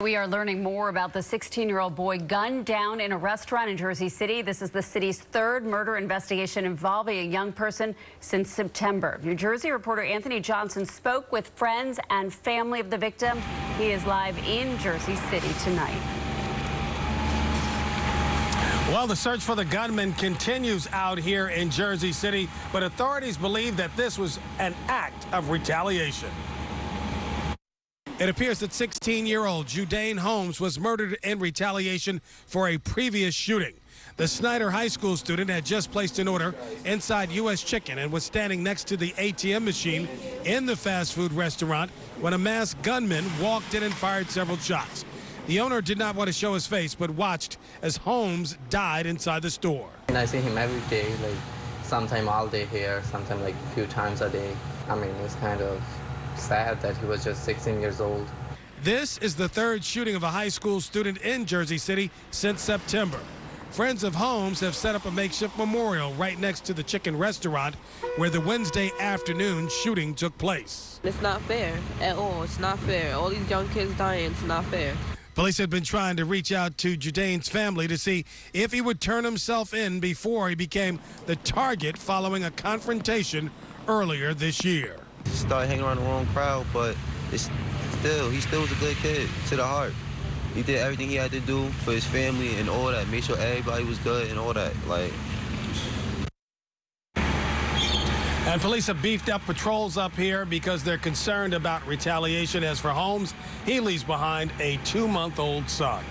We are learning more about the 16-year-old boy gunned down in a restaurant in Jersey City. This is the city's third murder investigation involving a young person since September. New Jersey reporter Anthony Johnson spoke with friends and family of the victim. He is live in Jersey City tonight. Well, the search for the gunman continues out here in Jersey City, but authorities believe that this was an act of retaliation. It appears that 16-year-old Judane Holmes was murdered in retaliation for a previous shooting. The Snyder High School student had just placed an order inside U.S. Chicken and was standing next to the ATM machine in the fast food restaurant when a masked gunman walked in and fired several shots. The owner did not want to show his face but watched as Holmes died inside the store. And I see him every day, like sometime all day here, sometime like a few times a day. I mean, it's kind of sad that he was just 16 years old. This is the third shooting of a high school student in Jersey City since September. Friends of Holmes have set up a makeshift memorial right next to the chicken restaurant where the Wednesday afternoon shooting took place. It's not fair at all. It's not fair. All these young kids dying. It's not fair. Police had been trying to reach out to Judane's family to see if he would turn himself in before he became the target following a confrontation earlier this year. Started hanging around the wrong crowd, but he still was a good kid to the heart. He did everything he had to do for his family and all that, made sure everybody was good and all that. And police have beefed up patrols up here because they're concerned about retaliation. As for Holmes, he leaves behind a 2-month-old son.